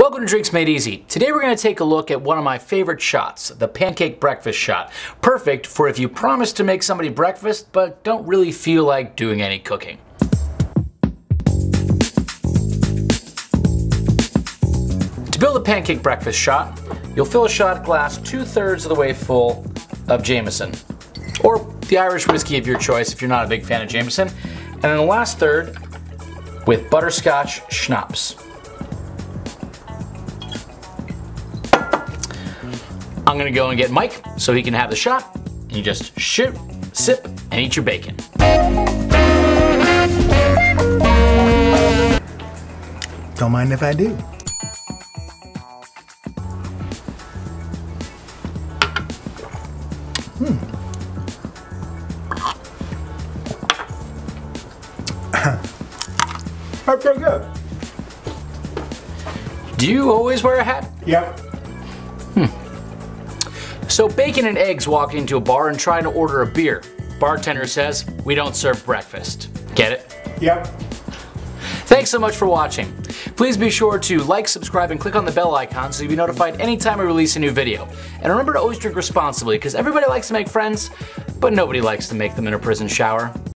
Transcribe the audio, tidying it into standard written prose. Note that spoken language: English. Welcome to Drinks Made Easy. Today we're going to take a look at one of my favorite shots, the pancake breakfast shot. Perfect for if you promise to make somebody breakfast but don't really feel like doing any cooking. To build a pancake breakfast shot, you'll fill a shot glass 2/3 of the way full of Jameson, or the Irish whiskey of your choice if you're not a big fan of Jameson, and then the last third with Butterscotch Schnapps. I'm gonna go and get Mike so he can have the shot. You just shoot, sip, and eat your bacon. Don't mind if I do. That's pretty good. Do you always wear a hat? Yep. So bacon and eggs walk into a bar and try to order a beer. Bartender says, "We don't serve breakfast." Get it? Yep. Thanks so much for watching. Please be sure to like, subscribe, and click on the bell icon so you'll be notified anytime we release a new video. And remember to always drink responsibly, because everybody likes to make friends, but nobody likes to make them in a prison shower.